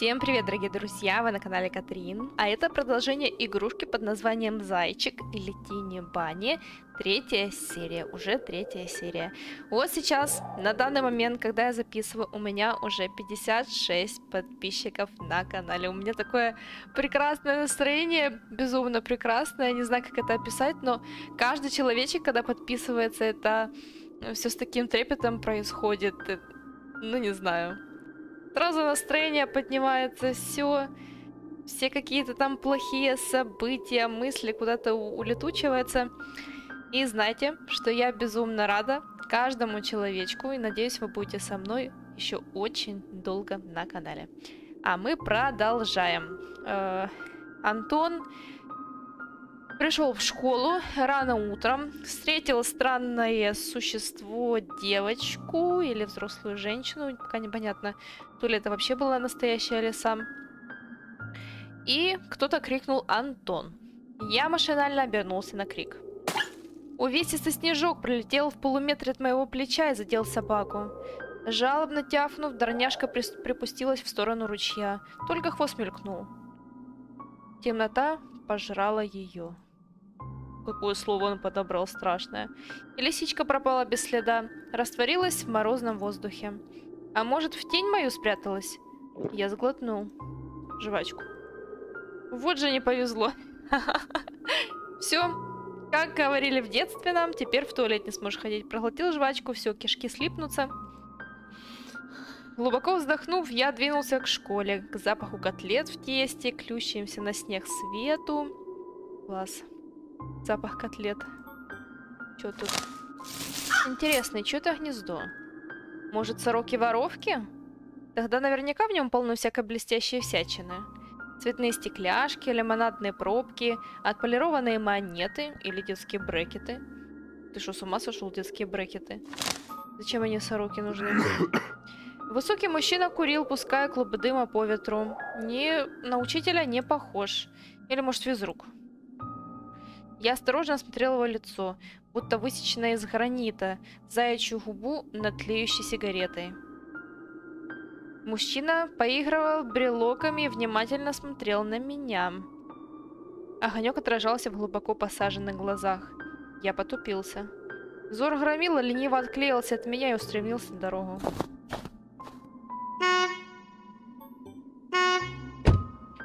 Всем привет, дорогие друзья, вы на канале Катрин. А это продолжение игрушки под названием «Зайчик» или «Тинни Бани». Третья серия, уже третья серия. Вот сейчас, на данный момент, когда я записываю, у меня уже 56 подписчиков на канале. У меня такое прекрасное настроение, безумно прекрасное, я не знаю, как это описать, но каждый человечек, когда подписывается, это все с таким трепетом происходит, ну не знаю. Сразу настроение поднимается, все какие-то там плохие события, мысли куда-то улетучиваются. И знайте, что я безумно рада каждому человечку. И надеюсь, вы будете со мной еще очень долго на канале. А мы продолжаем. Антон пришел в школу рано утром. Встретил странное существо, девочку или взрослую женщину. Пока непонятно, то ли это вообще была настоящая или сам. И кто-то крикнул «Антон». Я машинально обернулся на крик. Увесистый снежок пролетел в полуметре от моего плеча и задел собаку. Жалобно тяфнув, дорняжка припустилась в сторону ручья. Только хвост мелькнул. Темнота пожрала ее. Какое слово он подобрал страшное. И лисичка пропала без следа, растворилась в морозном воздухе. А может, в тень мою спряталась? Я сглотнул жвачку. Вот же не повезло. Все. Как говорили в детстве нам, теперь в туалет не сможешь ходить. Проглотил жвачку, все, кишки слипнутся. Глубоко вздохнув, я двинулся к школе. К запаху котлет в тесте, клющимся на снег свету. Класс. Запах котлет. Что тут? Интересно, что это гнездо? Может, сороки-воровки? Тогда наверняка в нем полно всякой блестящей всячины. Цветные стекляшки, лимонадные пробки, отполированные монеты или детские брекеты. Ты что, с ума сошел, детские брекеты? Зачем они сороки нужны? Высокий мужчина курил, пуская клубы дыма по ветру. На учителя не похож. Или, может, физрук. Я осторожно осмотрел его лицо, будто высеченное из гранита, заячью губу над тлеющей сигаретой. Мужчина поигрывал брелоками и внимательно смотрел на меня. Огонек отражался в глубоко посаженных глазах. Я потупился. Взор громила лениво отклеился от меня и устремился на дорогу.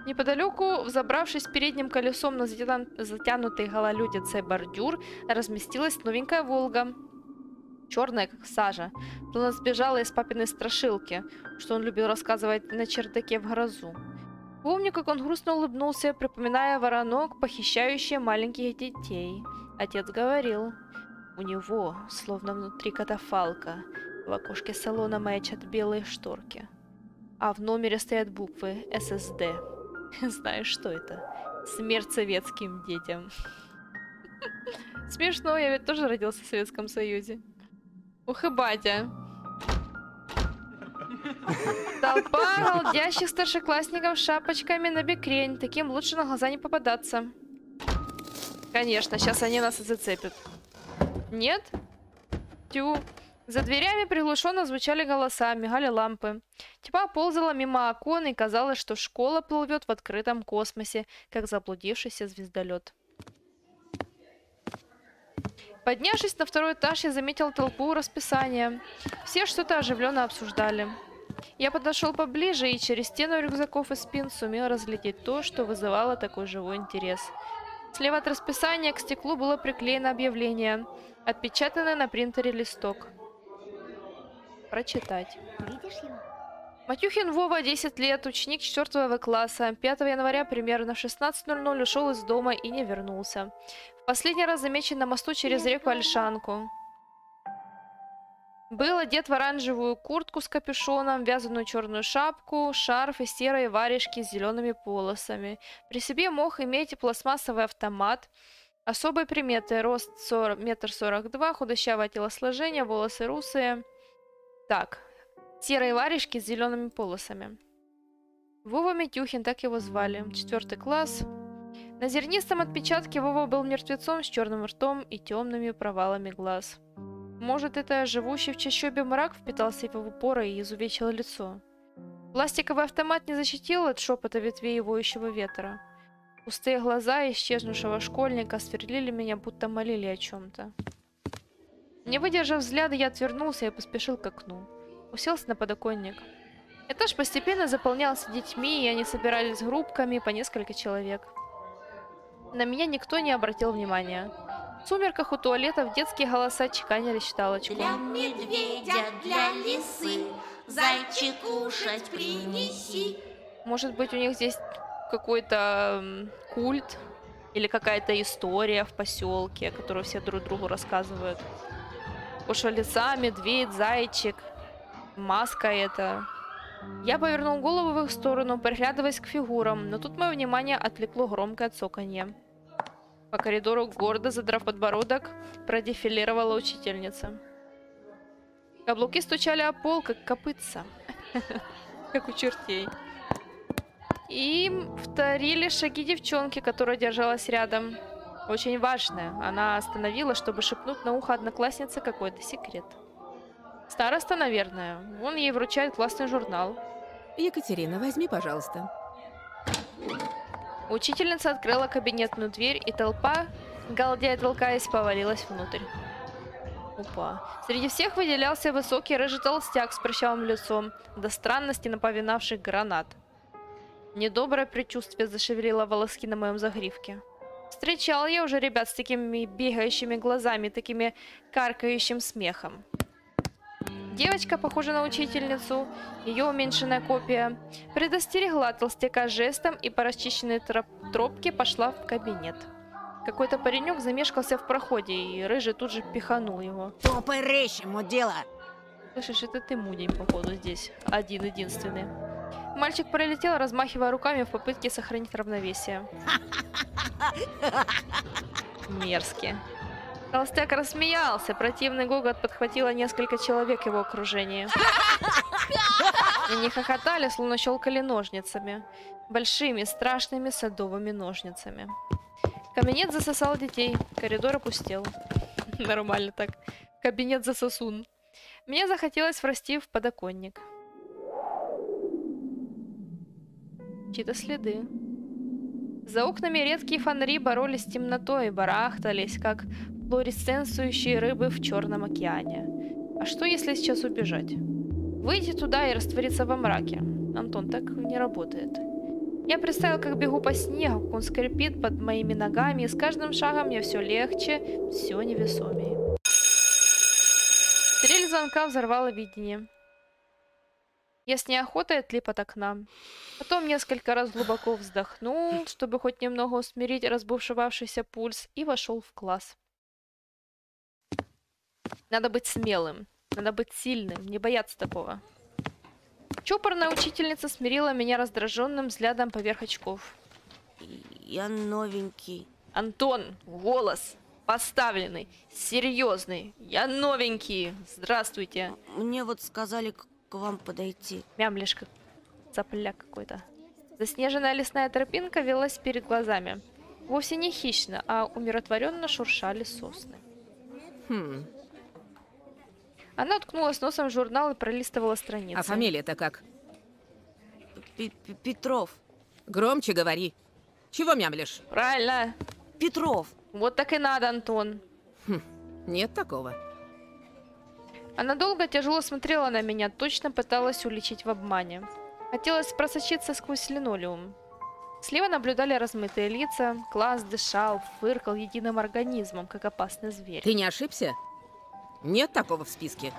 Неподалеку, взобравшись передним колесом на затянутый гололедицей бордюр, разместилась новенькая «Волга». Черная, как сажа. Она сбежала из папиной страшилки, что он любил рассказывать на чердаке в грозу. Помню, как он грустно улыбнулся, припоминая воронок, похищающий маленьких детей. Отец говорил, у него, словно внутри катафалка, в окошке салона маячат белые шторки. А в номере стоят буквы SSD. Знаешь, что это? Смерть советским детям. Смешно, я ведь тоже родился в Советском Союзе. Ух и батя. Толпа голдящих старшеклассников с шапочками на бекрень. Таким лучше на глаза не попадаться. Конечно, сейчас они нас и зацепят. Нет? Тю. За дверями приглушенно звучали голоса, мигали лампы. Типа ползала мимо окон, и казалось, что школа плывет в открытом космосе, как заблудившийся звездолет. Поднявшись на второй этаж, я заметил толпу расписания. Все что-то оживленно обсуждали. Я подошел поближе и через стену рюкзаков и спин сумел разглядеть то, что вызывало такой живой интерес. Слева от расписания к стеклу было приклеено объявление, отпечатанное на принтере листок. Прочитать. Матюхин Вова, 10 лет, ученик 4 класса. 5 января примерно в 16:00 ушел из дома и не вернулся. Последний раз замечен на мосту через реку Альшанку. Был одет в оранжевую куртку с капюшоном, вязаную черную шапку, шарф и серые варежки с зелеными полосами. При себе мог иметь пластмассовый автомат. Особые приметы. Рост 1,42 м, худощавое телосложение, волосы русые. Так, серые варежки с зелеными полосами. Вова Матюхин, так его звали. 4 класс. На зернистом отпечатке Вова был мертвецом с черным ртом и темными провалами глаз. Может, это живущий в чащобе мрак впитался в его поры и изувечил лицо. Пластиковый автомат не защитил от шепота ветвеевающего ветра. Пустые глаза исчезнувшего школьника сверлили меня, будто молили о чем-то. Не выдержав взгляда, я отвернулся и поспешил к окну. Уселся на подоконник. Этаж постепенно заполнялся детьми, и они собирались группками по несколько человек. На меня никто не обратил внимания. В сумерках у туалетов детские голоса чеканили считалочку. Для медведя, для лисы, зайчик кушать принеси. Может быть, у них здесь какой-то культ или какая-то история в поселке, которую все друг другу рассказывают. Ушло лица, медведь, зайчик, маска эта. Я повернул голову в их сторону, приглядываясь к фигурам, но тут мое внимание отвлекло громкое цоканье. По коридору, гордо задрав подбородок, продефилировала учительница. Каблуки стучали о пол, как копытца, как у чертей. Им вторили шаги девчонки, которая держалась рядом. Очень важная, она остановилась, чтобы шепнуть на ухо однокласснице какой-то секрет. Староста, наверное. Он ей вручает классный журнал. Екатерина, возьми, пожалуйста. Учительница открыла кабинетную дверь, и толпа, галдея толкаясь, повалилась внутрь. Опа. Среди всех выделялся высокий рыжий толстяк с прыщавым лицом, до странности напоминавший гранат. Недоброе предчувствие зашевелило волоски на моем загривке. Встречал я уже ребят с такими бегающими глазами, такими каркающим смехом. Девочка, похожа на учительницу, ее уменьшенная копия, предостерегла толстяка жестом и по расчищенной тропке пошла в кабинет. Какой-то паренек замешкался в проходе, и рыжий тут же пиханул его. Топай рыщему дело! Слышишь, это ты, мудень, походу, здесь. Один-единственный. Мальчик пролетел, размахивая руками в попытке сохранить равновесие. Мерзкий. Толстяк рассмеялся, противный гогот подхватило несколько человек его окружения. Они хохотали, словно щелкали ножницами. Большими, страшными садовыми ножницами. Кабинет засосал детей, коридор опустел. Нормально так. Кабинет засосун. Мне захотелось врасти в подоконник. Чьи-то следы. За окнами редкие фонари боролись с темнотой и барахтались, как флуоресценцирующие рыбы в Черном океане. А что, если сейчас убежать? Выйти туда и раствориться во мраке. Антон, так не работает. Я представил, как бегу по снегу, как он скрипит под моими ногами, и с каждым шагом мне все легче, все невесомее. Стрель звонка взорвала видение. Я с неохотой отлип от окна. Потом несколько раз глубоко вздохнул, чтобы хоть немного усмирить разбушевавшийся пульс, и вошел в класс. Надо быть смелым, надо быть сильным, не бояться такого. Чопорная учительница смирила меня раздраженным взглядом поверх очков. Я новенький. Антон, голос поставленный, серьезный. Я новенький. Здравствуйте. Мне вот сказали к вам подойти. Мямлишь, как цапляк какой-то. Заснеженная лесная тропинка велась перед глазами. Вовсе не хищно, а умиротворенно шуршали сосны. Хм. Она уткнулась носом в журнал и пролистывала страницы. А фамилия-то как? Петров. Громче говори. Чего мямлишь? Правильно. Петров. Вот так и надо, Антон. Хм. Нет такого. Она долго тяжело смотрела на меня, точно пыталась уличить в обмане. Хотелось просочиться сквозь линолеум. Слева наблюдали размытые лица, класс дышал, фыркал единым организмом, как опасный зверь. Ты не ошибся? Нет такого в списке.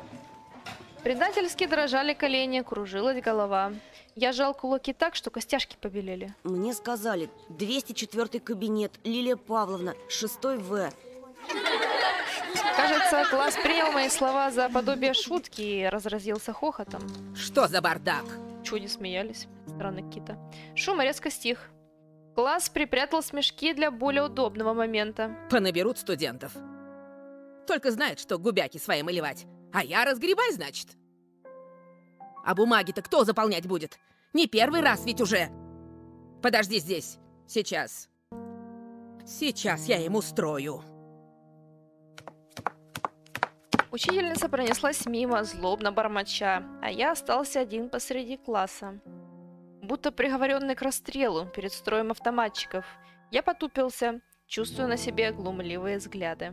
Предательски дрожали колени, кружилась голова. Я сжал кулаки так, что костяшки побелели. Мне сказали, 204 кабинет, Лилия Павловна, 6В. Кажется, класс принял мои слова за подобие шутки и разразился хохотом. Что за бардак? Чего не смеялись? Странные какие-то. Шум резко стих. Класс припрятал смешки для более удобного момента. Понаберут студентов. Только знает, что губяки свои малевать. А я разгребай, значит. А бумаги-то кто заполнять будет? Не первый раз ведь уже. Подожди здесь. Сейчас. Сейчас я им устрою. Учительница пронеслась мимо, злобно бормоча, а я остался один посреди класса. Будто приговоренный к расстрелу перед строем автоматчиков, я потупился, чувствуя на себе глумливые взгляды.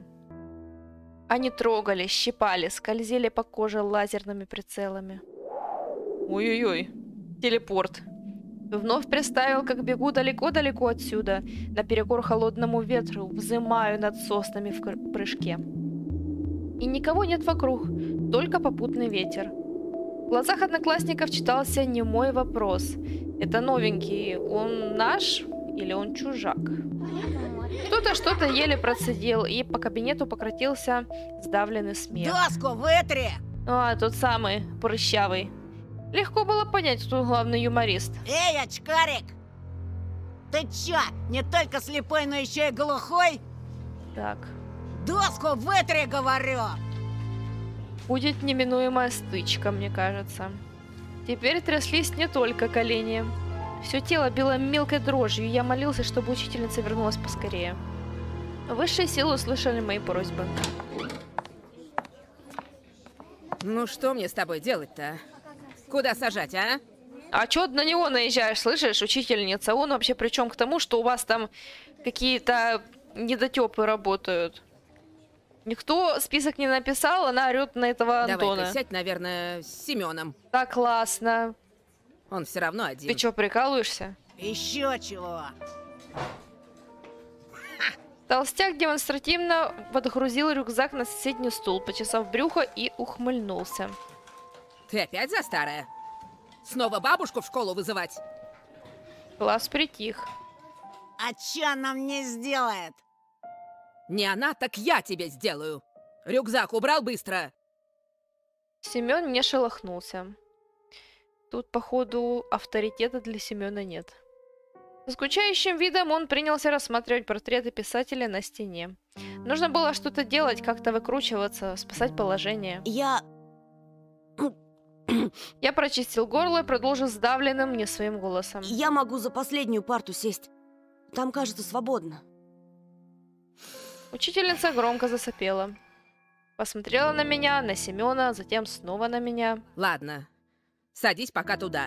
Они трогали, щипали, скользили по коже лазерными прицелами. Ой-ой-ой, телепорт. Вновь представил, как бегу далеко-далеко отсюда, наперекор холодному ветру, взымаю над соснами в прыжке. И никого нет вокруг, только попутный ветер. В глазах одноклассников читался немой вопрос. Это новенький, он наш или он чужак? Кто-то что-то еле процедил, и по кабинету покатился сдавленный смех. Доску вытри! А, тот самый, прыщавый. Легко было понять, кто главный юморист. Эй, очкарик! Ты чё, не только слепой, но еще и глухой? Так. Доску вытри, говорю! Будет неминуемая стычка, мне кажется. Теперь тряслись не только колени. Все тело било мелкой дрожью, и я молился, чтобы учительница вернулась поскорее. Высшие силы услышали мои просьбы. Ну что мне с тобой делать-то? Куда сажать, а? А чё на него наезжаешь, слышишь, учительница? Он вообще причем к тому, что у вас там какие-то недотёпы работают? Никто список не написал, она орёт на этого Антона. Давай-ка сядь, наверное, с Семёном. Да классно. Он все равно один. Ты чё, прикалываешься? Еще чего? Толстяк демонстративно подгрузил рюкзак на соседний стул, почесав брюхо и ухмыльнулся. Ты опять за старое? Снова бабушку в школу вызывать? Класс притих. А чё она мне сделает? Не она, так я тебе сделаю. Рюкзак убрал быстро. Семён не шелохнулся. Тут, походу, авторитета для Семёна нет. Со скучающим видом он принялся рассматривать портреты писателя на стене. Нужно было что-то делать, как-то выкручиваться, спасать положение. Я прочистил горло и продолжил сдавленным не своим голосом. Я могу за последнюю парту сесть. Там, кажется, свободно. Учительница громко засопела. Посмотрела на меня, на Семёна, затем снова на меня. Ладно, садись пока туда.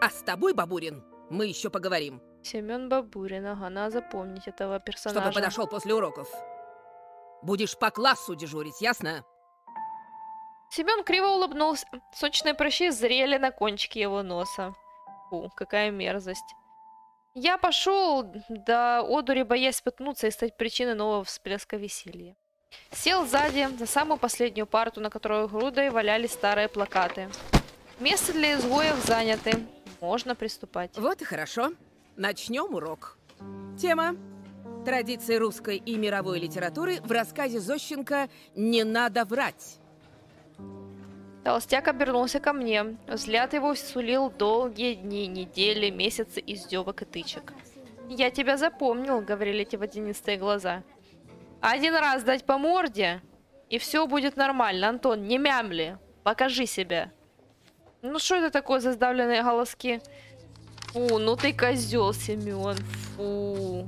А с тобой, Бабурин, мы еще поговорим. Семён Бабурин, ага, надо запомнить этого персонажа. Чтобы подошел после уроков. Будешь по классу дежурить, ясно? Семён криво улыбнулся. Сочные прыщи зрели на кончике его носа. Фу, какая мерзость. Я пошел до одури, боясь споткнуться и стать причиной нового всплеска веселья. Сел сзади, за самую последнюю парту, на которую грудой валялись старые плакаты. Место для изгоев заняты. Можно приступать. Вот и хорошо. Начнем урок. Тема. Традиции русской и мировой литературы в рассказе Зощенко «Не надо врать». Толстяк обернулся ко мне. Взгляд его сулил долгие дни, недели, месяцы издевок и тычек. «Я тебя запомнил», — говорили эти водянистые глаза. «Один раз дать по морде, и все будет нормально. Антон, не мямли, покажи себя». Ну что это такое за сдавленные голоски? Фу, ну ты козел, Семен, фу.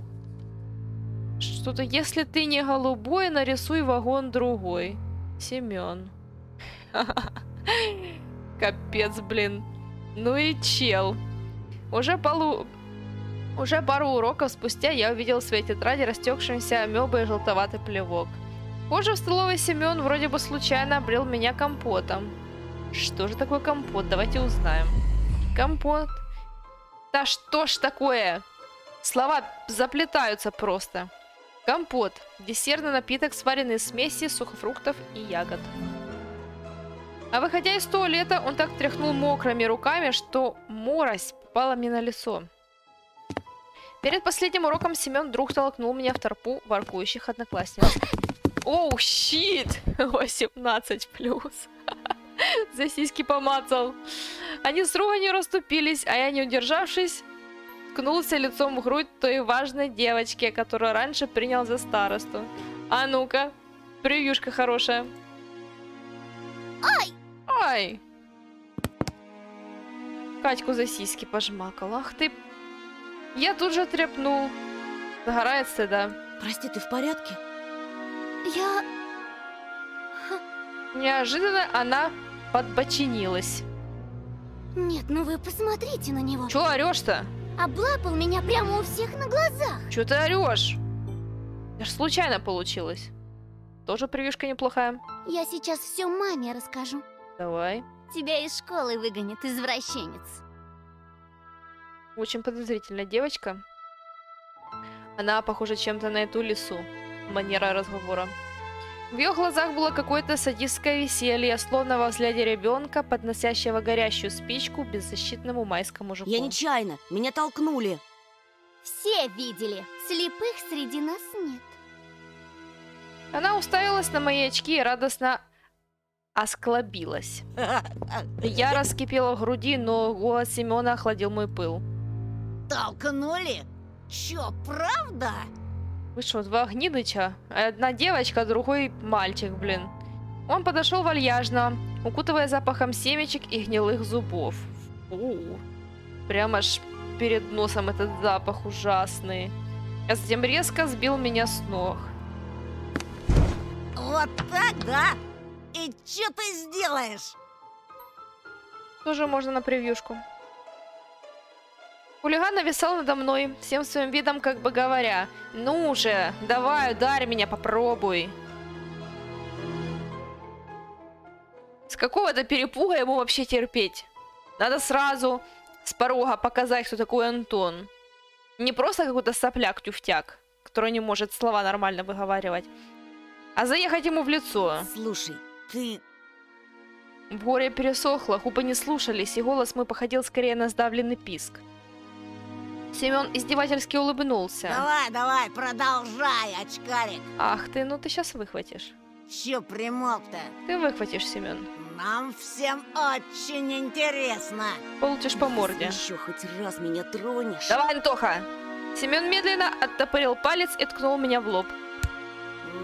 Что-то, если ты не голубой, нарисуй вагон другой. Семен. Капец, блин. Ну и чел. Уже пару уроков спустя я увидел в своей тетради растекшимся амебой и желтоватый плевок. Позже в столовой Семен вроде бы случайно обрел меня компотом. Что же такое компот? Давайте узнаем. Компот. Да что ж такое? Слова заплетаются просто. Компот. Десертный напиток, сваренный из смеси сухофруктов и ягод. А выходя из туалета, он так тряхнул мокрыми руками, что морось попала мне на лицо. Перед последним уроком Семен вдруг толкнул меня в торпу воркующих одноклассников. Оу, щит! 18+. За сиськи помацал. Они с руганью расступились, а я, не удержавшись, ткнулся лицом в грудь той важной девочке, которую раньше принял за старосту. А ну-ка, превьюшка хорошая. Ой! Ой! Катьку за сиськи пожмакал. Ах ты... Я тут же тряпнул. Загорается, да. Прости, ты в порядке? Я... Неожиданно она подбочинилась. Нет, ну вы посмотрите на него. Чё орёшь-то? Облапал меня прямо у всех на глазах. Чё ты орёшь? Это ж случайно получилось. Тоже привычка неплохая. Я сейчас все маме расскажу. Давай. Тебя из школы выгонят, извращенец. Очень подозрительная девочка. Она похожа чем-то на эту лису. Манера разговора. В ее глазах было какое-то садистское веселье, словно во взгляде ребенка, подносящего горящую спичку беззащитному майскому мужику. Я нечаянно, меня толкнули. Все видели, слепых среди нас нет. Она уставилась на мои очки и радостно осклабилась. Я раскипела в груди, но голос Семена охладил мой пыл. Толкнули? Чё, правда? Вы что, два гнидыча? Одна девочка, другой мальчик, блин. Он подошел вальяжно, укутывая запахом семечек и гнилых зубов. Фу. Прямо аж перед носом этот запах ужасный. А затем резко сбил меня с ног. Вот так, да? И что ты сделаешь? Тоже можно на превьюшку. Хулиган нависал надо мной, всем своим видом как бы говоря: ну же, давай, ударь меня, попробуй. С какого-то перепуга ему вообще терпеть? Надо сразу с порога показать, кто такой Антон. Не просто какой-то сопляк-тюфтяк, который не может слова нормально выговаривать, а заехать ему в лицо. Слушай, ты... В горе пересохло, губы не слушались, и голос мой походил скорее на сдавленный писк. Семен издевательски улыбнулся. Давай, давай, продолжай, очкарик. Ах ты, ну ты сейчас выхватишь. Че примолк-то? Ты выхватишь, Семен. Нам всем очень интересно. Получишь по морде. Еще хоть раз меня тронешь. Давай, Антоха. Семен медленно оттопырил палец и ткнул меня в лоб.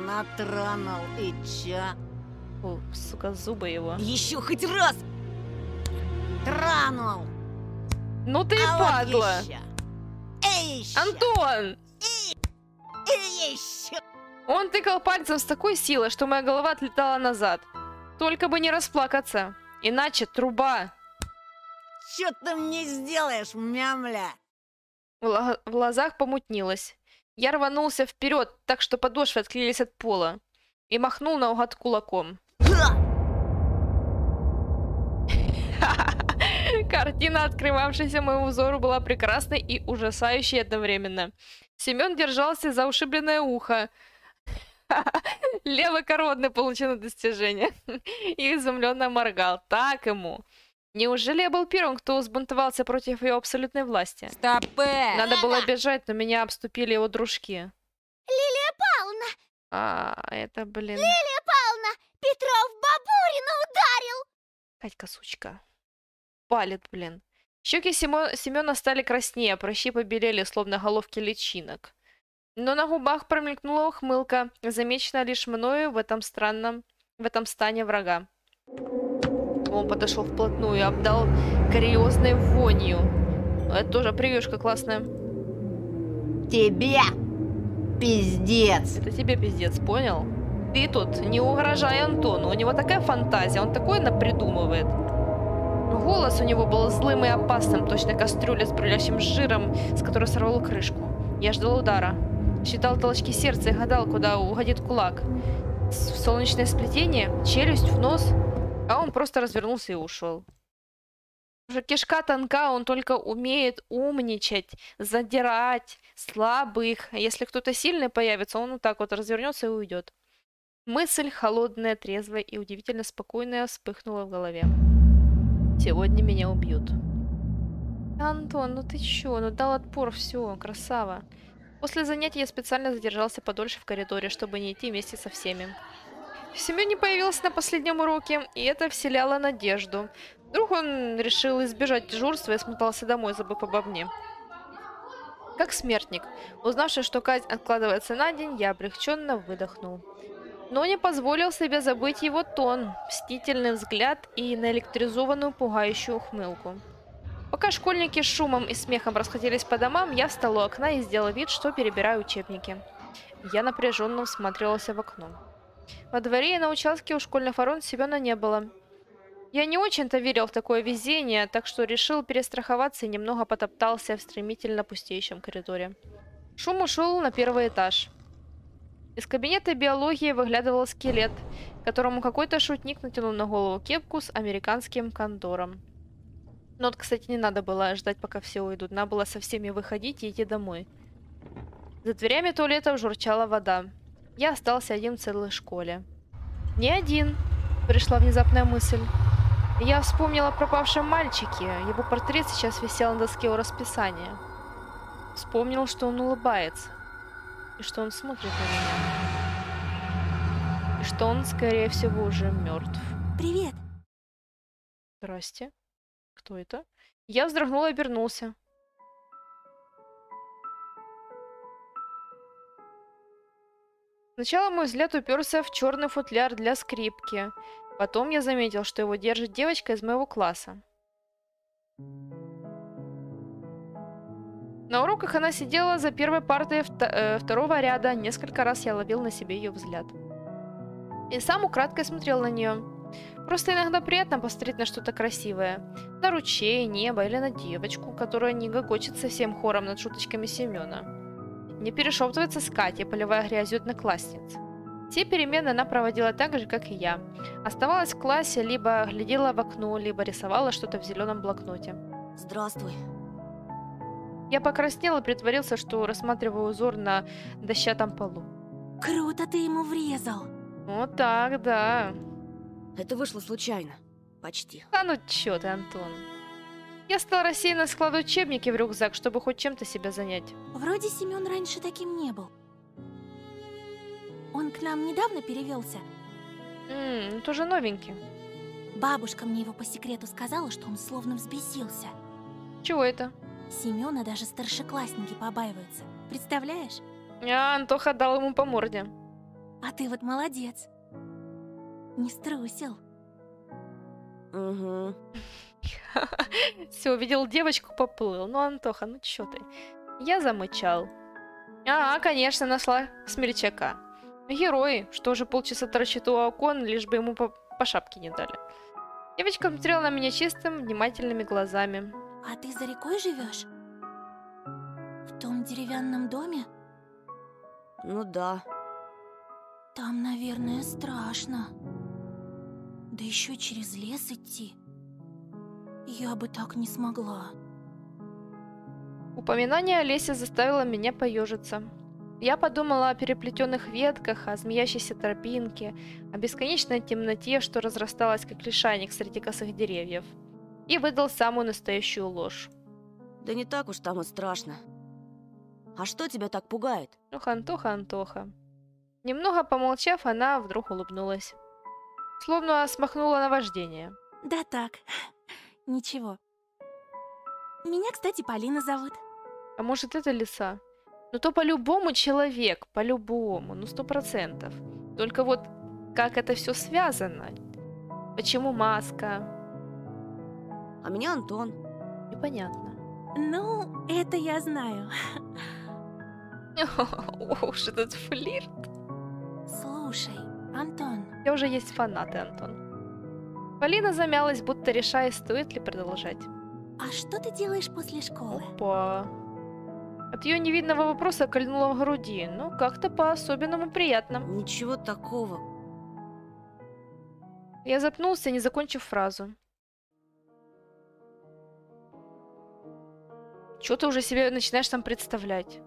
Натронул, и че? О, сука, зубы его. Еще хоть раз. Тронул. Ну ты и падла. Вот еще. Антон! Он тыкал пальцем с такой силой, что моя голова отлетала назад. Только бы не расплакаться, иначе труба. Чё ты мне сделаешь, мямля? В глазах помутнилось. Я рванулся вперед, так что подошвы отклеились от пола, и махнул наугад кулаком. Картина, открывавшаяся моему взору, была прекрасной и ужасающей одновременно. Семен держался за ушибленное ухо. Левокородный получил достижение. И изумленно моргал. Так ему. Неужели я был первым, кто взбунтовался против ее абсолютной власти? Стопэ! Надо было бежать, но меня обступили его дружки. Лилия Павловна! А, это, блин... Лилия Павловна! Петров Бабурина ударил! Катька, сучка. Палит, блин. Щеки Семена стали краснее, прыщи побелели, словно головки личинок. Но на губах промелькнула ухмылка, замечена лишь мною в этом стане врага. Он подошел вплотную и обдал кариозной вонью. Это тоже привычка классная. Тебе пиздец. Это тебе пиздец, понял? Ты тут не угрожай Антону, у него такая фантазия, он такое напридумывает. Голос у него был злым и опасным, точно кастрюля с брюлящим жиром, с которой сорвало крышку. Я ждал удара. Считал толчки сердца и гадал, куда угодит кулак. В солнечное сплетение, челюсть, в нос. А он просто развернулся и ушел. Уже кишка тонка, он только умеет умничать, задирать слабых. Если кто-то сильный появится, он вот так вот развернется и уйдет. Мысль холодная, трезвая и удивительно спокойная вспыхнула в голове. Сегодня меня убьют. Антон, ну ты чё? Ну дал отпор, все, красава. После занятий я специально задержался подольше в коридоре, чтобы не идти вместе со всеми. Семён не появился на последнем уроке, и это вселяло надежду. Вдруг он решил избежать дежурства и смотался домой, забыв обо мне. Как смертник, узнавший, что казнь откладывается на день, я облегченно выдохнул. Но не позволил себе забыть его тон, мстительный взгляд и наэлектризованную пугающую ухмылку. Пока школьники с шумом и смехом расходились по домам, я встал у окна и сделал вид, что перебираю учебники. Я напряженно всматривался в окно. Во дворе и на участке у школьных ворон Семена не было. Я не очень-то верил в такое везение, так что решил перестраховаться и немного потоптался в стремительно пустеющем коридоре. Шум ушел на первый этаж. Из кабинета биологии выглядывал скелет, которому какой-то шутник натянул на голову кепку с американским кондором. Но, кстати, не надо было ждать, пока все уйдут. Надо было со всеми выходить и идти домой. За дверями туалета журчала вода. Я остался один в целой школе. Не один, пришла внезапная мысль. Я вспомнила о пропавшем мальчике. Его портрет сейчас висел на доске у расписания. Вспомнил, что он улыбается. И что он смотрит на меня. И что он, скорее всего, уже мертв. Привет. Здрасте. Кто это? Я вздрогнул и обернулся. Сначала мой взгляд уперся в черный футляр для скрипки. Потом я заметил, что его держит девочка из моего класса. На уроках она сидела за первой партой второго ряда. Несколько раз я ловил на себе ее взгляд. И сам украдкой смотрел на нее. Просто иногда приятно посмотреть на что-то красивое. На ручей, небо или на девочку, которая не гогочет совсем хором над шуточками Семена. Не перешептывается с Катей, поливая грязью одноклассниц. Все перемены она проводила так же, как и я. Оставалась в классе, либо глядела в окно, либо рисовала что-то в зеленом блокноте. Здравствуй. Я покраснел и притворился, что рассматриваю узор на дощатом полу. Круто ты ему врезал. Вот так, да. Это вышло случайно. Почти. А ну чё ты, Антон. Я стал рассеянно складывать учебники в рюкзак, чтобы хоть чем-то себя занять. Вроде Семён раньше таким не был. Он к нам недавно перевелся. Тоже новенький. Бабушка мне его по секрету сказала, что он словно взбесился. Чего это? Семёна даже старшеклассники побаиваются. Представляешь? А, Антоха дал ему по морде. А ты вот молодец. Не струсил. Угу. Все, увидел девочку, поплыл. Ну, Антоха, ну чё ты? Я замычал. А, конечно, нашла смельчака. Герои, что же полчаса торчит у окон, лишь бы ему по шапке не дали. Девочка смотрела на меня чистым, внимательными глазами. А ты за рекой живешь? В том деревянном доме? Ну да. Там, наверное, страшно. Да еще через лес идти. Я бы так не смогла. Упоминание о лесе заставило меня поежиться. Я подумала о переплетенных ветках, о змеящейся тропинке, о бесконечной темноте, что разрасталась как лишайник среди косых деревьев. И выдал самую настоящую ложь. Да не так уж там и страшно. А что тебя так пугает? Ну, Антоха, Антоха. Немного помолчав, она вдруг улыбнулась. Словно смахнула наваждение. Да так, ничего. Меня, кстати, Полина зовут. А может, это лиса? Ну то по-любому человек, по-любому, ну 100%. Только вот как это все связано? Почему маска? А меня Антон. Непонятно. Ну, это я знаю. Ох уж этот флирт. Слушай, Антон. Я уже есть фанаты, Антон. Полина замялась, будто решая, стоит ли продолжать. А что ты делаешь после школы? Опа. От ее невидного вопроса кольнуло в груди, но как-то по-особенному приятно. Ничего такого. Я запнулся, не закончив фразу. Чё ты уже себе начинаешь там представлять?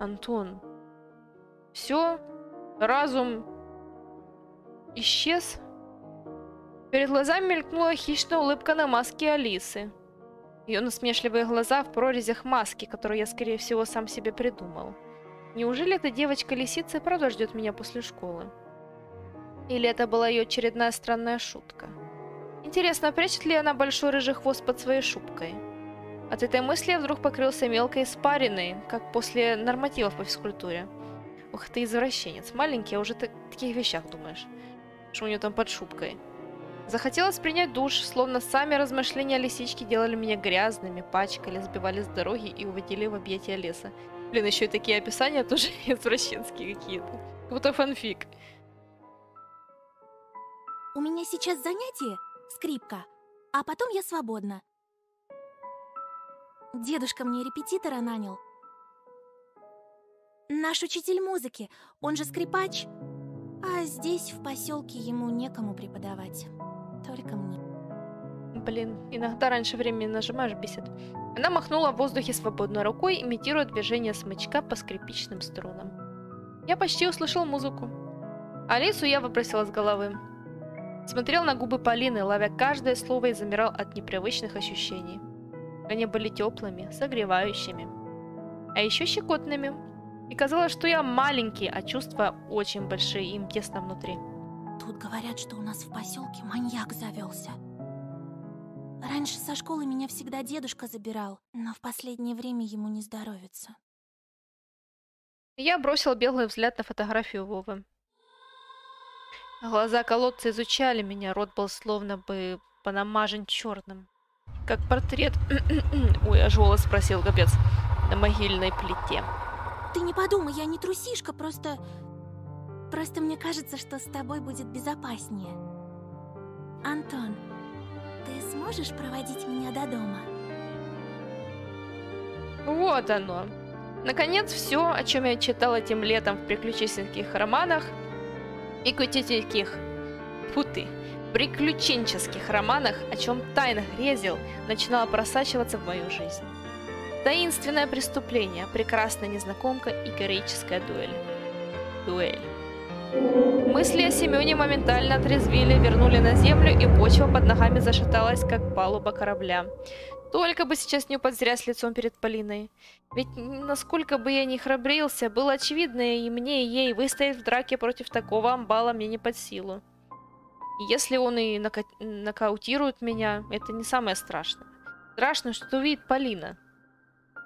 Антон. Все, разум исчез. Перед глазами мелькнула хищная улыбка на маске Алисы. Ее насмешливые глаза в прорезях маски, которую я, скорее всего, сам себе придумал. Неужели эта девочка-лисица и правда ждет меня после школы? Или это была ее очередная странная шутка? Интересно, прячет ли она большой рыжий хвост под своей шубкой? От этой мысли я вдруг покрылся мелкой испариной, как после нормативов по физкультуре. Ух ты, извращенец. Маленький, а уже ты о таких вещах думаешь. Что у нее там под шубкой? Захотелось принять душ, словно сами размышления лисички делали меня грязными, пачкали, сбивали с дороги и уводили в объятия леса. Блин, еще и такие описания тоже извращенские какие-то. Как будто фанфик. У меня сейчас занятие, скрипка, а потом я свободна. Дедушка мне репетитора нанял. Наш учитель музыки, он же скрипач. А здесь, в поселке, ему некому преподавать. Только мне. Блин, иногда раньше времени нажимаешь, бесит. Она махнула в воздухе свободной рукой, имитируя движение смычка по скрипичным струнам. Я почти услышал музыку. Алису я выбросила с головы. Смотрел на губы Полины, ловя каждое слово, и замирал от непривычных ощущений. Они были теплыми, согревающими. А еще щекотными. И казалось, что я маленький, а чувства очень большие, им тесно внутри. Тут говорят, что у нас в поселке маньяк завелся. Раньше со школы меня всегда дедушка забирал, но в последнее время ему не здоровится. Я бросил белый взгляд на фотографию Вовы. Глаза колодца изучали меня, рот был словно бы понамажен черным. Как портрет... Ой, аж голос спросил, капец. На могильной плите. Ты не подумай, я не трусишка, просто... Просто мне кажется, что с тобой будет безопаснее. Антон, ты сможешь проводить меня до дома? Вот оно. Наконец, все, о чем я читала этим летом в приключенческих романах и кутительских... Футы. Приключенческих романах, о чем тайно грезил, начинало просачиваться в мою жизнь. Таинственное преступление, прекрасная незнакомка и героическая дуэль. Дуэль. Мысли о Семёне моментально отрезвили, вернули на землю, и почва под ногами зашаталась, как палуба корабля. Только бы сейчас не упасть зря с лицом перед Полиной. Ведь насколько бы я ни храбрился, было очевидно и мне, и ей, выстоять в драке против такого амбала мне не под силу. И если он и нокаутирует меня, это не самое страшное. Страшно, что увидит Полина.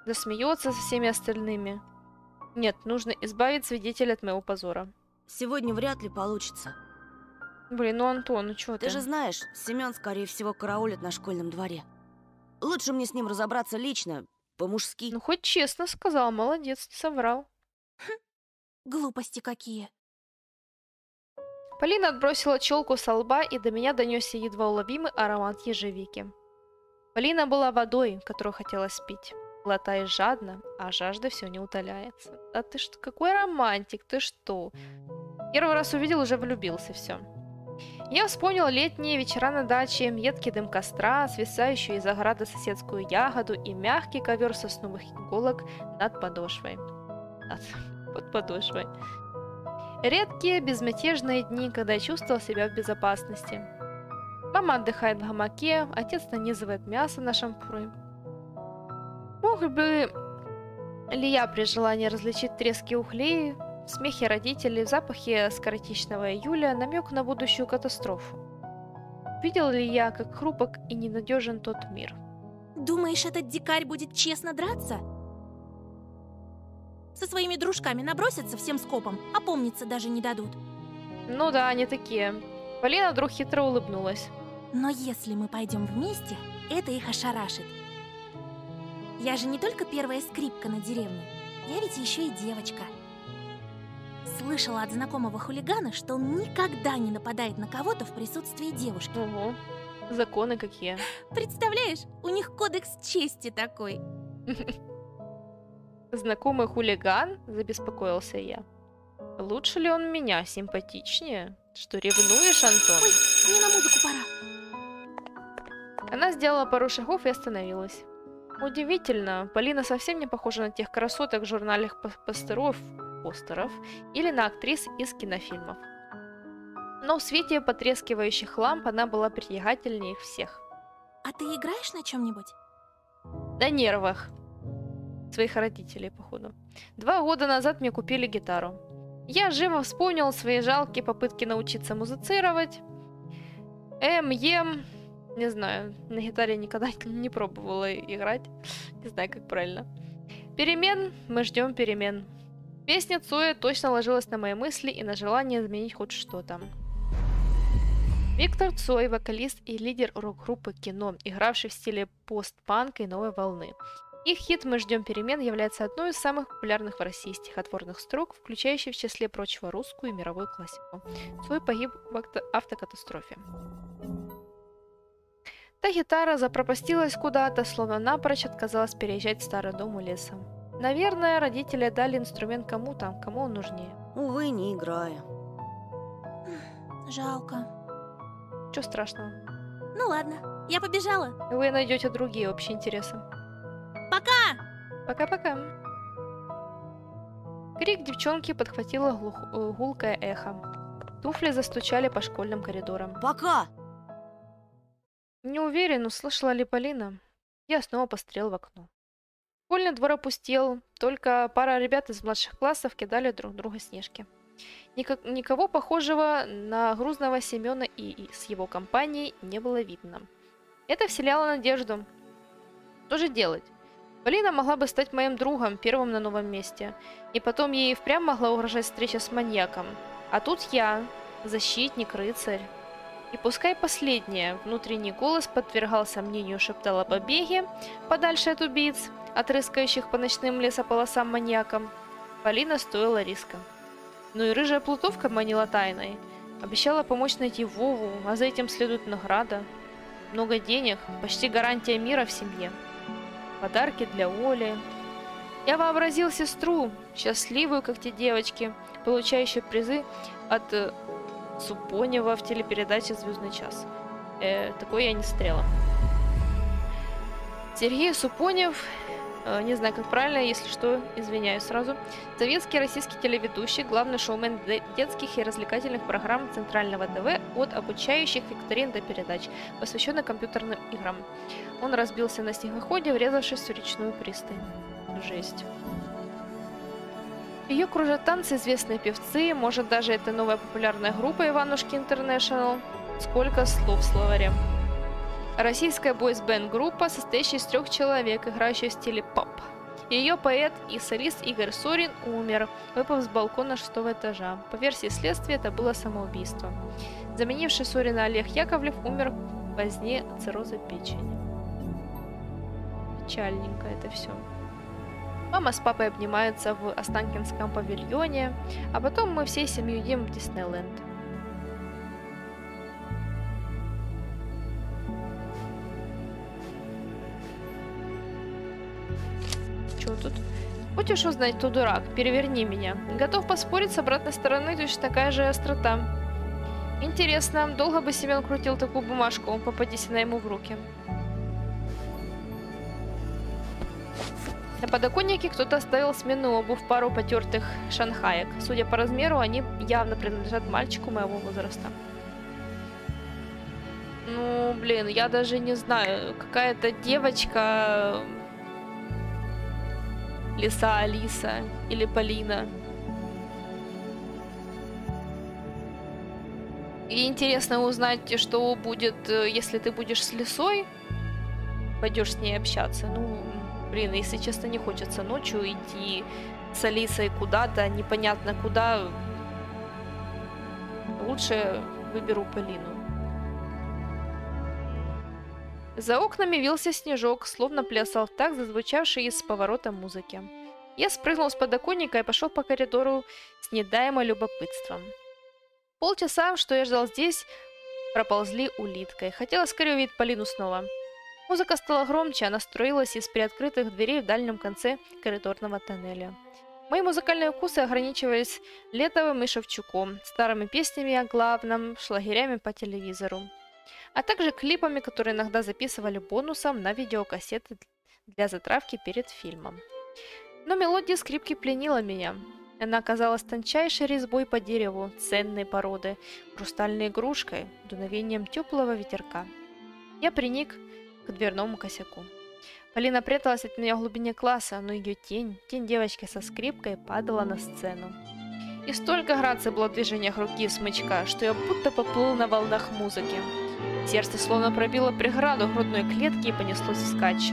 Засмеется со всеми остальными. Нет, нужно избавить свидетеля от моего позора. Сегодня вряд ли получится. Блин, ну Антон, ну чё ты? Ты же знаешь, Семён, скорее всего, караулит на школьном дворе. Лучше мне с ним разобраться лично, по-мужски. Ну хоть честно сказал, молодец, не соврал. Глупости какие. Полина отбросила челку со лба, и до меня донесся едва уловимый аромат ежевики. Полина была водой, которую хотелось пить. Глотаешь жадно, а жажда все не утоляется. А ты что, какой романтик, ты что? Первый раз увидел, уже влюбился, все. Я вспомнил летние вечера на даче, едкий дым костра, свисающую из ограды соседскую ягоду и мягкий ковер сосновых иголок над подошвой. Под подошвой. Редкие безмятежные дни, когда я чувствовал себя в безопасности. Мама отдыхает в гамаке, отец нанизывает мясо на шампуры. Мог бы ли я при желании различить трески углей, в смехе родителей, в запахе скоротечного июля намек на будущую катастрофу? Видел ли я, как хрупок и ненадежен тот мир? Думаешь, этот дикарь будет честно драться? Со своими дружками набросятся всем скопом, опомниться даже не дадут. Ну да, они такие. Полина вдруг хитро улыбнулась. Но если мы пойдем вместе, это их ошарашит. Я же не только первая скрипка на деревне, я ведь еще и девочка. Слышала от знакомого хулигана, что он никогда не нападает на кого-то в присутствии девушки. Ого, законы какие. Представляешь, у них кодекс чести такой. Знакомый хулиган, забеспокоился я. Лучше ли он меня, симпатичнее? Что, ревнуешь, Антон? Ой, мне на музыку пора. Она сделала пару шагов и остановилась. Удивительно, Полина совсем не похожа на тех красоток в журналах постеров или на актрис из кинофильмов. Но в свете потрескивающих ламп она была притягательнее их всех. А ты играешь на чем-нибудь? На нервах. Своих родителей, походу. 2 года назад мне купили гитару. Я живо вспомнил свои жалкие попытки научиться музицировать. Не знаю, на гитаре никогда не пробовала играть. Не знаю, как правильно. Перемен, мы ждем перемен. Песня Цоя точно ложилась на мои мысли и на желание изменить хоть что-то. Виктор Цой, вокалист и лидер рок-группы «Кино», игравший в стиле постпанка и новой волны. Их хит «Мы ждем перемен» является одной из самых популярных в России стихотворных строк, включающей в числе прочего русскую и мировую классику. Цой погиб в автокатастрофе. Та гитара запропастилась куда-то, словно напрочь отказалась переезжать в старый дом и лесом. Наверное, родители дали инструмент кому-то, кому он нужнее. Увы, не играю. Жалко. Чё страшного? Ну ладно, я побежала. Вы найдете другие общие интересы. Пока! Пока-пока. Крик девчонки подхватило гулкое эхо. Туфли застучали по школьным коридорам. Пока! Не уверен, услышала ли Полина. Я снова посмотрел в окно. Школьный двор опустел, только пара ребят из младших классов кидали друг друга снежки. Никого похожего на грузного Семёна и с его компанией не было видно. Это вселяло надежду. Что же делать? Полина могла бы стать моим другом, первым на новом месте. И потом ей впрямь могла угрожать встреча с маньяком. А тут я, защитник, рыцарь. И пускай последнее, внутренний голос подвергал сомнению, шептал о побеге, подальше от убийц, отрыскающих по ночным лесополосам маньякам. Полина стоила риска. Но и рыжая плутовка манила тайной. Обещала помочь найти Вову, а за этим следует награда. Много денег, почти гарантия мира в семье. Подарки для Оли. Я вообразил сестру, счастливую, как те девочки, получающие призы от Супонева в телепередаче «Звездный час». Такой я не смотрела. Сергей Супонев, не знаю, как правильно, если что, извиняюсь сразу. Советский российский телеведущий, главный шоумен детских и развлекательных программ Центрального ТВ от обучающих викторин до передач, посвященных компьютерным играм. Он разбился на снегоходе, врезавшись в речную пристань. Жесть. Ее кружат танцы, известные певцы, может даже это новая популярная группа «Иванушки Интернешнл». Сколько слов в словаре. Российская бойсбенд-группа, состоящая из 3 человек, играющая в стиле поп. Ее поэт и солист Игорь Сорин умер, выпав с балкона 6-го этажа. По версии следствия, это было самоубийство. Заменивший Сорина Олег Яковлев умер позднее от цирроза печени. Печальненько это все. Мама с папой обнимаются в Останкинском павильоне, а потом мы всей семьей едем в Диснейленд. Чё тут? Хочешь узнать, кто дурак? Переверни меня. Готов поспорить, с обратной стороны точно такая же острота. Интересно, долго бы Семен крутил такую бумажку, попадись она ему в руки. На подоконнике кто-то оставил сменную обувь, пару потертых шанхаек. Судя по размеру, они явно принадлежат мальчику моего возраста. Ну, блин, я даже не знаю. Какая-то девочка... Лиса, Алиса или Полина. И интересно узнать, что будет, если ты будешь с лисой. Пойдешь с ней общаться. Ну... Блин, если честно, не хочется ночью идти с Алисой куда-то, непонятно куда. Лучше выберу Полину. За окнами вился снежок, словно плясал так зазвучавший из поворота музыки. Я спрыгнул с подоконника и пошел по коридору с недаемым любопытством. Полчаса, что я ждал здесь, проползли улиткой. Хотела скорее увидеть Полину снова. Музыка стала громче, она струилась из приоткрытых дверей в дальнем конце коридорного тоннеля. Мои музыкальные вкусы ограничивались Летовым и Шевчуком, старыми песнями о главном, шлагерями по телевизору, а также клипами, которые иногда записывали бонусом на видеокассеты для затравки перед фильмом. Но мелодия скрипки пленила меня. Она оказалась тончайшей резьбой по дереву, ценной породы, хрустальной игрушкой, дуновением теплого ветерка. Я приник к дверному косяку. Полина пряталась от меня в глубине класса, но ее тень, тень девочки со скрипкой, падала на сцену. И столько грации было в движениях руки и смычка, что я будто поплыл на волнах музыки. Сердце словно пробило преграду грудной клетки и понеслось вскачь.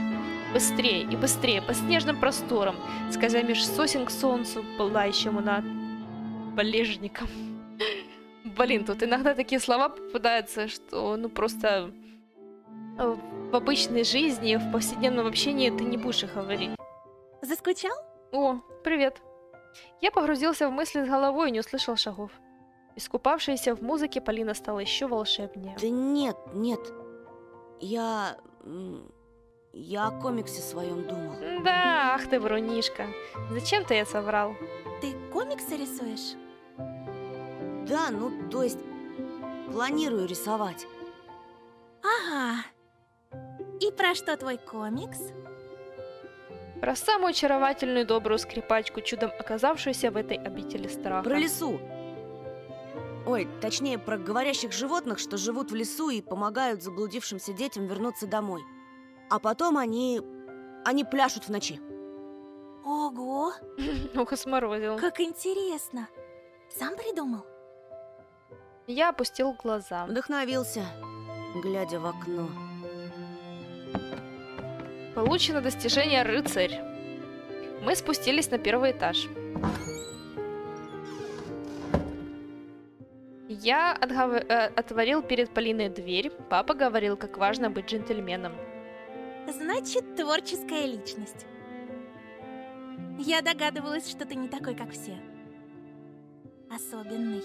Быстрее и быстрее, по снежным просторам, скользя меж сосен к солнцу, пылающему над валежником. Блин, тут иногда такие слова попадаются, что ну просто... в обычной жизни, в повседневном общении ты не будешь их говорить. Заскучал? О, привет. Я погрузился в мысли с головой и не услышал шагов. Искупавшаяся в музыке, Полина стала еще волшебнее. Да нет, нет. Я о комиксе своем думал. Да, ах ты врунишка. Зачем ты это соврал? Ты комиксы рисуешь? Да, ну то есть планирую рисовать. Ага. И про что твой комикс? Про самую очаровательную добрую скрипачку, чудом оказавшуюся в этой обители страха. Про лесу. Ой, точнее, про говорящих животных, что живут в лесу и помогают заблудившимся детям вернуться домой. А потом они пляшут в ночи. Ого! Ну-ка сморозил. Как интересно. Сам придумал? Я опустил глаза. Вдохновился, глядя в окно. Получено достижение «Рыцарь». Мы спустились на первый этаж. Я отворил перед Полиной дверь. Папа говорил, как важно быть джентльменом. Значит, творческая личность. Я догадывалась, что ты не такой, как все. Особенный.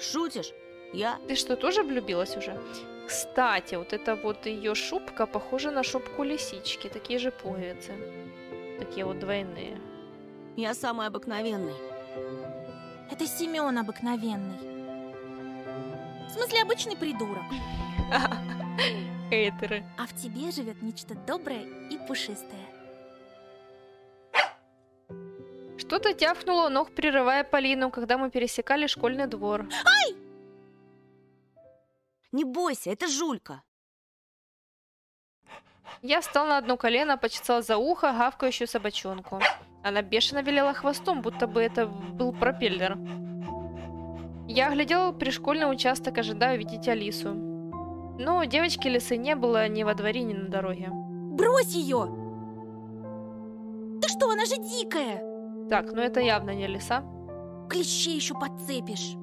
Шутишь? Я... Ты что, тоже влюбилась уже? Кстати, вот эта вот ее шубка похожа на шубку лисички. Такие же пуговицы. Такие вот двойные. Я самый обыкновенный. Это Семён обыкновенный. В смысле, обычный придурок. Хейтеры. А в тебе живет нечто доброе и пушистое. Что-то тяфнуло ног, прерывая Полину, когда мы пересекали школьный двор. Ай! Не бойся, это Жулька. Я встал на одно колено, почесал за ухо гавкающую собачонку. Она бешено виляла хвостом, будто бы это был пропеллер. Я оглядел пришкольный участок, ожидая увидеть Алису. Но девочки лисы не было ни во дворе, ни на дороге. Брось ее! Ты что, она же дикая! Так, ну это явно не лиса. Клещей еще подцепишь.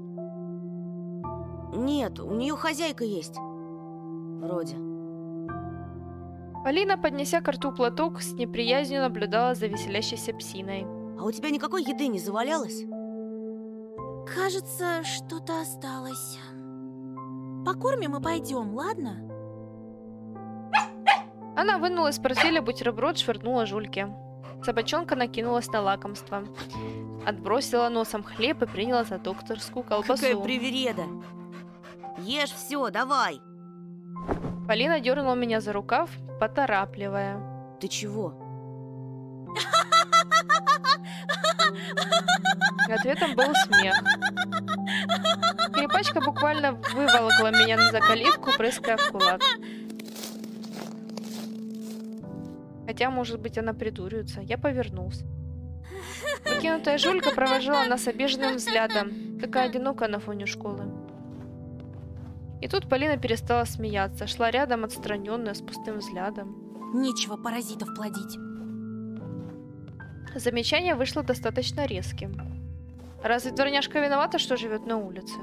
Нет, у нее хозяйка есть. Вроде. Полина, поднеся ко рту платок, с неприязнью наблюдала за веселящейся псиной. А у тебя никакой еды не завалялось? Кажется, что-то осталось. Покормим и пойдем, ладно? Она вынула из портфеля бутерброд, швырнула Жульке. Собачонка накинулась на лакомство. Отбросила носом хлеб и приняла за докторскую колбасу. Какая привереда! Ешь все, давай! Полина дернула меня за рукав, поторапливая. Ты чего? Ответом был смех. Скрипачка буквально выволокла меня на закалитку, прыская в кулак. Хотя, может быть, она придуривается. Я повернулся. Покинутая Жулька провожала нас обиженным взглядом. Такая одинокая на фоне школы. И тут Полина перестала смеяться. Шла рядом, отстраненная, с пустым взглядом. Нечего паразитов плодить. Замечание вышло достаточно резким. Разве дворняжка виновата, что живет на улице?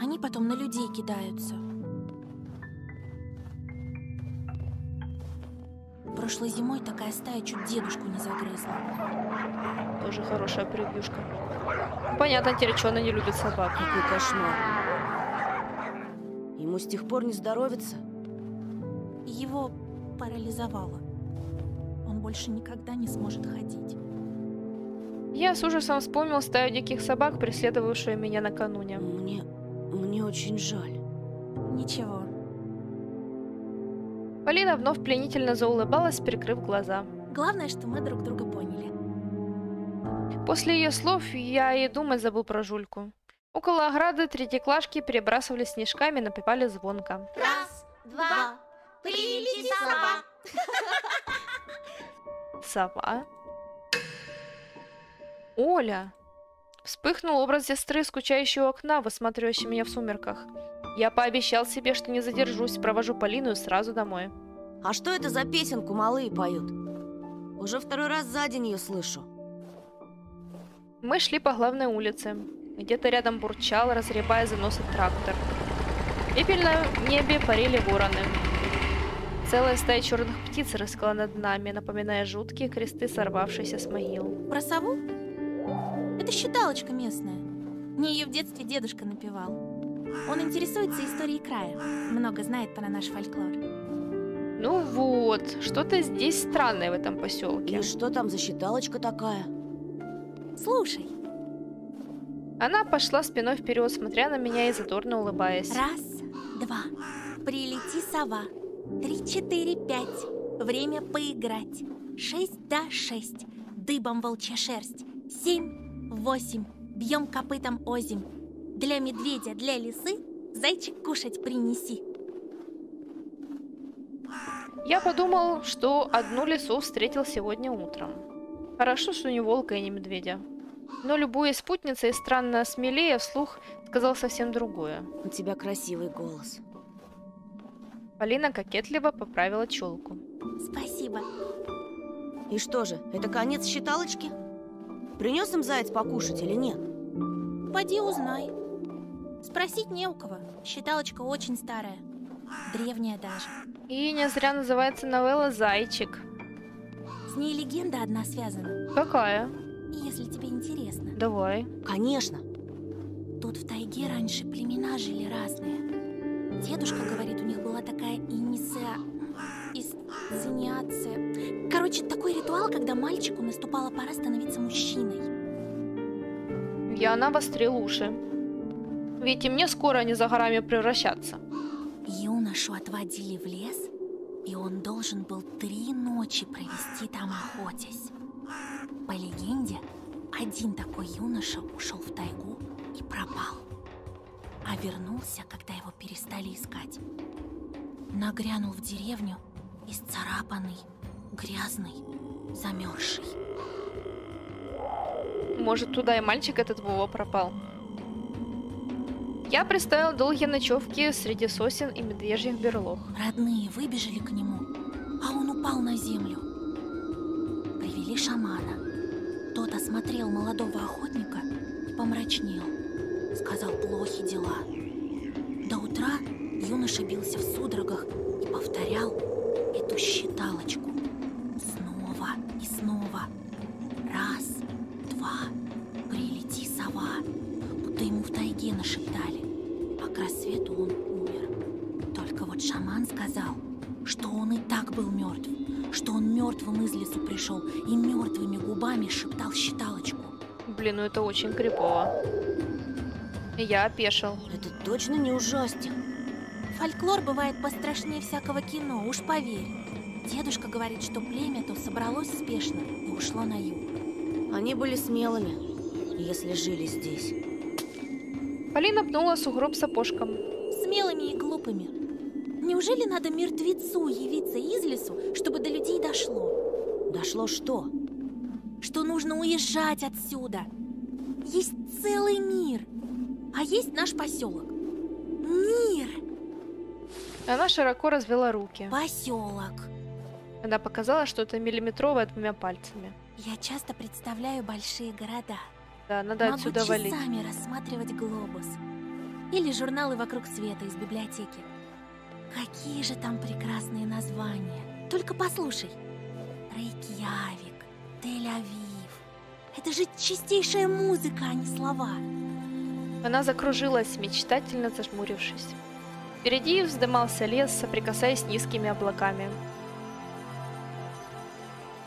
Они потом на людей кидаются. Прошлой зимой такая стая чуть дедушку не загрызла. Тоже хорошая превьюшка. Понятно, теперь, что она не любит собак. Какой кошмар. Ему с тех пор не здоровится. Его парализовало. Он больше никогда не сможет ходить. Я с ужасом вспомнил стаю диких собак, преследовавшую меня накануне. Мне очень жаль. Ничего. Полина вновь пленительно заулыбалась, прикрыв глаза. Главное, что мы друг друга поняли. После ее слов я и думать забыл про Жульку. Около ограды третьеклашки перебрасывали снежками, напевали звонко. Раз, два, прилетит сова. Сова? Оля! Вспыхнул образ сестры, скучающего окна, высматривающей меня в сумерках. Я пообещал себе, что не задержусь, провожу Полину и сразу домой. А что это за песенку малые поют? Уже второй раз за день ее слышу. Мы шли по главной улице. Где-то рядом бурчал, разрывая за носом трактор. В пепельном небе парили вороны. Целая стая черных птиц рыскала над нами, напоминая жуткие кресты, сорвавшиеся с могил. Про сову? Это считалочка местная. Мне ее в детстве дедушка напевал. Он интересуется историей края, много знает про наш фольклор. Ну вот, что-то здесь странное в этом поселке. И что там за считалочка такая? Слушай. Она пошла спиной вперед, смотря на меня и задорно улыбаясь. Раз, два, прилети, сова. 3, 4, 5. Время поиграть. 6 да 6. Дыбом волчья шерсть. 7, 8. Бьем копытом озим. Для медведя, для лисы зайчик кушать принеси. Я подумал, что одну лису встретил сегодня утром. Хорошо, что не волка и не медведя. Но любой спутница и странно смелее вслух сказал совсем другое. У тебя красивый голос. Полина кокетливо поправила челку. Спасибо. И что же, это конец считалочки? Принес им заяц покушать или нет? Пойди узнай. Спросить не у кого. Считалочка очень старая. Древняя даже. И не зря называется новелла «Зайчик». С ней легенда одна связана. Какая? Если тебе интересно. Давай. Конечно. Тут в тайге раньше племена жили разные. Дедушка говорит, у них была такая инсцениация. Короче, такой ритуал, когда мальчику наступала пора становиться мужчиной. Я навострил уши. Ведь и мне скоро не за горами превращаться. Юношу отводили в лес, и он должен был 3 ночи провести там, охотясь. По легенде, один такой юноша ушел в тайгу и пропал. А вернулся, когда его перестали искать. Нагрянул в деревню, исцарапанный, грязный, замерзший. Может, туда и мальчик этот Вова пропал? Я представил долгие ночевки среди сосен и медвежьих берлог. Родные выбежали к нему, а он упал на землю. Привели шамана. Тот осмотрел молодого охотника и помрачнел. Сказал, плохи дела. До утра юноша бился в судорогах и повторял эту считалочку. Снова и снова. 1, 2, прилети, сова. Будто ему в тайге нашептали. А к рассвету он умер. Только вот шаман сказал, что он и так был мертв. Что он мертвым из лесу пришел и мертвыми губами шептал считалочку. Блин, ну это очень крипово. Я опешил. Это точно не ужастик. Фольклор бывает пострашнее всякого кино, уж поверь. Дедушка говорит, что племя то собралось спешно и ушло на юг. Они были смелыми, если жили здесь. Полина пнула сугроб сапожком. Смелыми и глупыми. Неужели надо мертвецу явиться из лесу, чтобы до людей дошло? Дошло что? Что нужно уезжать отсюда. Есть целый мир. А есть наш поселок. Мир! Она широко развела руки. Поселок. Она показала что-то миллиметровое 2 пальцами. Я часто представляю большие города. Да, надо могу отсюда валить. Могу часами рассматривать глобус. Или журналы «Вокруг света» из библиотеки. Какие же там прекрасные названия. Только послушай. Рейкьявик, Тель-Авив. Это же чистейшая музыка, а не слова. Она закружилась, мечтательно зажмурившись. Впереди вздымался лес, соприкасаясь с низкими облаками.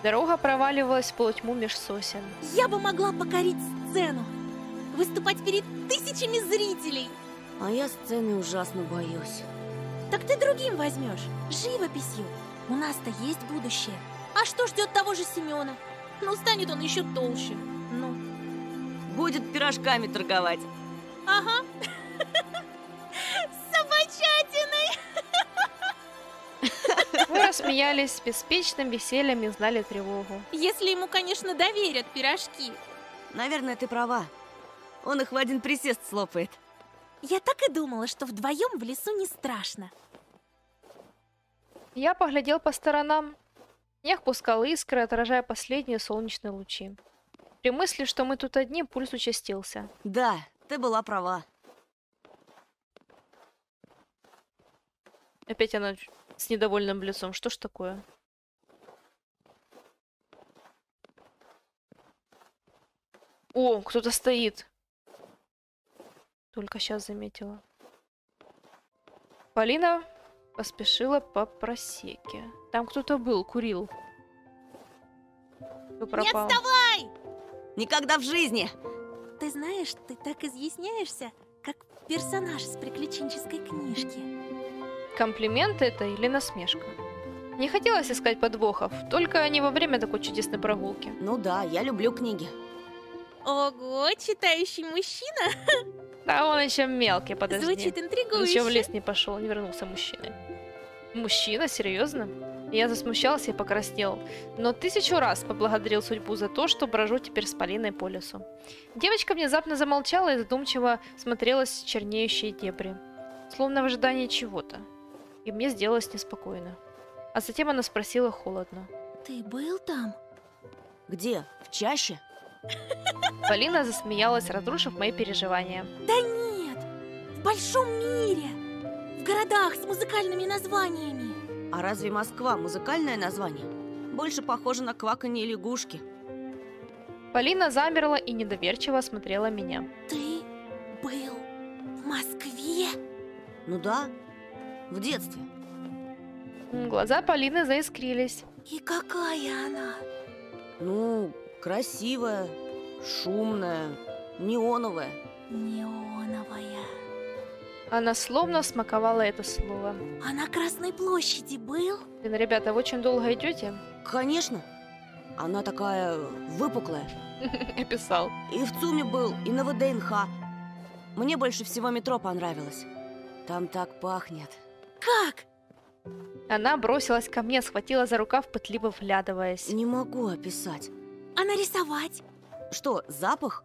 Дорога проваливалась в полутьму меж сосен. Я бы могла покорить сцену, выступать перед тысячами зрителей. А я сцены ужасно боюсь. Так ты другим возьмешь, живописью. У нас-то есть будущее. А что ждет того же Семена? Ну, станет он еще толще. Ну, будет пирожками торговать. Ага. С собачатиной. Мы рассмеялись с беспечным весельем и знали тревогу. Если ему, конечно, доверят пирожки. Наверное, ты права. Он их в один присест слопает. Я так и думала, что вдвоем в лесу не страшно. Я поглядел по сторонам. Снег пускал искры, отражая последние солнечные лучи. При мысли, что мы тут одни, пульс участился. Да. Ты была права. Опять она С недовольным лицом. Что ж такое? О, кто-то стоит. Только сейчас заметила. Полина поспешила по просеке. Там кто-то был, курил. Кто пропал? Не отставай! Никогда в жизни! Ты знаешь, ты так изъясняешься, как персонаж с приключенческой книжки. Комплимент это или насмешка? Не хотелось искать подвохов, только они во время такой чудесной прогулки. Ну да, я люблю книги. Ого, читающий мужчина? Да он еще мелкий, подожди. Звучит интригующе. Еще в лес не пошел, не вернулся мужчина. Мужчина? Серьезно? Я засмущался и покраснел, но 1000 раз поблагодарил судьбу за то, что брожу теперь с Полиной по лесу. Девочка внезапно замолчала и задумчиво смотрелась в чернеющие дебри, словно в ожидании чего-то. И мне сделалось неспокойно. А затем она спросила холодно. Ты был там? Где? В чаще? Полина засмеялась, разрушив мои переживания. Да нет, в большом мире, в городах с музыкальными названиями. А разве Москва музыкальное название? Больше похоже на кваканье лягушки. Полина замерла и недоверчиво смотрела меня. Ты был в Москве? Ну да, в детстве. Глаза Полины заискрились. И какая она? Ну... красивая, шумная, неоновая. Неоновая. Она словно смаковала это слово. А на Красной площади был? Блин, ребята, вы очень долго идете? Конечно. Она такая выпуклая. Описал. И в ЦУМе был, и на ВДНХ. Мне больше всего метро понравилось. Там так пахнет. Как? Она бросилась ко мне, схватила за рукав, пытливо вглядываясь. Не могу описать. А нарисовать? Что, запах?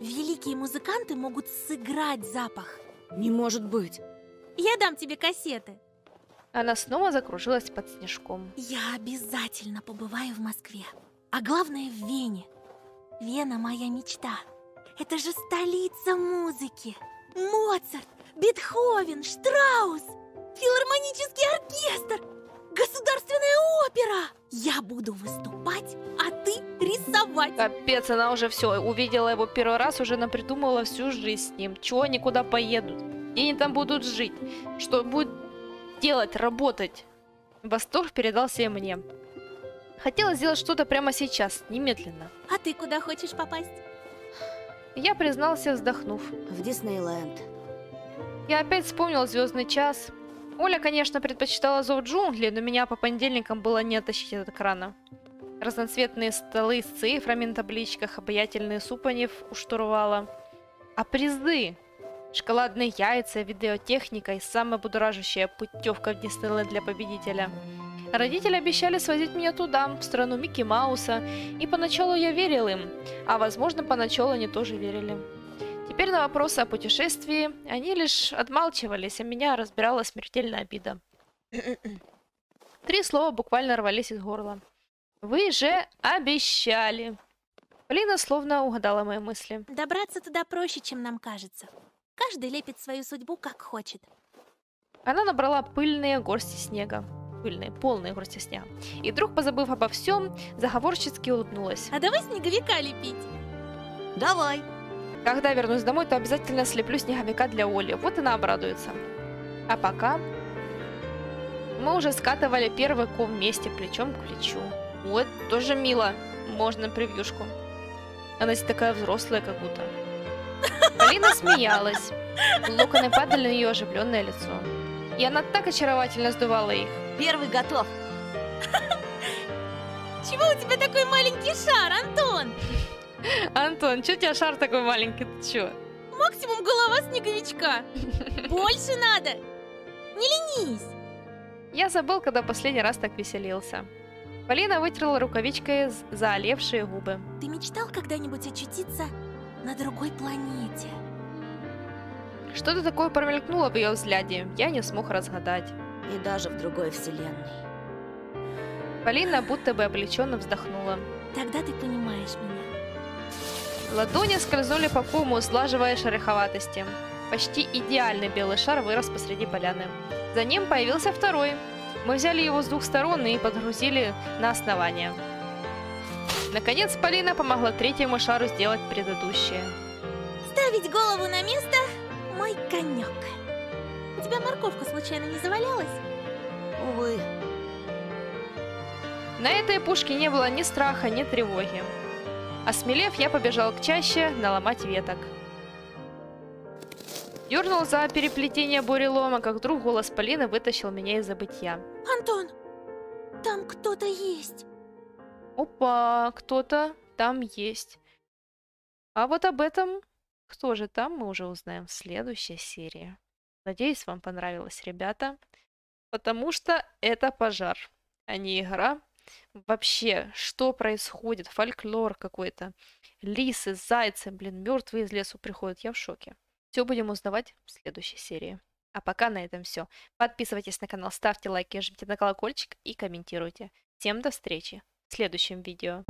Великие музыканты могут сыграть запах. Не может быть. Я дам тебе кассеты. Она снова закружилась под снежком. Я обязательно побываю в Москве. А главное, в Вене. Вена моя мечта. Это же столица музыки. Моцарт, Бетховен, Штраус, филармонический оркестр. Государственная опера! Я буду выступать, а ты рисовать! Капец, она уже все увидела его первый раз, уже напридумывала всю жизнь с ним. Чего они куда поедут? Где они там будут жить? Что будут делать, работать? Восторг передался и мне. Хотела сделать что-то прямо сейчас, немедленно. А ты куда хочешь попасть? Я признался, вздохнув. В Диснейленд. Я опять вспомнил «Звездный час». Оля, конечно, предпочитала «Зов джунглей», но меня по понедельникам было не оттащить от экрана. Разноцветные столы с цифрами на табличках, обаятельные Супонев у штурвала. А призы? Шоколадные яйца, видеотехника и самая будоражащая путевка в Диснейленд для победителя. Родители обещали свозить меня туда, в страну Микки Мауса, и поначалу я верил им, а возможно, поначалу они тоже верили. Теперь на вопросы о путешествии они лишь отмалчивались, а меня разбирала смертельная обида. 3 слова буквально рвались из горла. Вы же обещали. Полина словно угадала мои мысли. Добраться туда проще, чем нам кажется. Каждый лепит свою судьбу как хочет. Она набрала пыльные горсти снега. Пыльные, полные горсти снега. И вдруг, позабыв обо всем, заговорщицки улыбнулась. А давай снеговика лепить? Давай. Когда вернусь домой, то обязательно слеплю снеговика для Оли. Вот она обрадуется. А пока... Мы уже скатывали первый ком вместе, плечом к плечу. Вот, тоже мило. Можно превьюшку. Она здесь такая взрослая как будто. Полина смеялась. Локоны падали на ее оживленное лицо. И она так очаровательно сдувала их. Первый готов. Чего у тебя такой маленький шар, Антон? Антон, что у тебя шар такой маленький? Ты чё? Максимум голова снеговичка. Больше надо. Не ленись. Я забыл, когда последний раз так веселился. Полина вытерла рукавичкой заолевшие губы. Ты мечтал когда-нибудь очутиться на другой планете? Что-то такое промелькнуло в ее взгляде. Я не смог разгадать. И даже в другой вселенной. Полина будто бы облегченно вздохнула. Тогда ты понимаешь меня. Ладони скользнули по кому, слаживая шероховатости. Почти идеальный белый шар вырос посреди поляны. За ним появился второй. Мы взяли его с двух сторон и подгрузили на основание. Наконец, Полина помогла третьему шару сделать предыдущее. Ставить голову на место – мой конек. У тебя морковка случайно не завалялась? Увы. На этой пушке не было ни страха, ни тревоги. Осмелев, я побежал к чаще наломать веток. Дернул за переплетение бурелома, как вдруг голос Полины вытащил меня из забытья. Антон, там кто-то есть. Опа, кто-то там есть. А вот об этом, кто же там, мы уже узнаем в следующей серии. Надеюсь, вам понравилось, ребята. Потому что это пожар, а не игра. Вообще, что происходит? Фольклор какой-то. Лисы, зайцы, блин, мертвые из лесу приходят. Я в шоке. Все будем узнавать в следующей серии. А пока на этом все. Подписывайтесь на канал, ставьте лайки, жмите на колокольчик и комментируйте. Всем до встречи в следующем видео.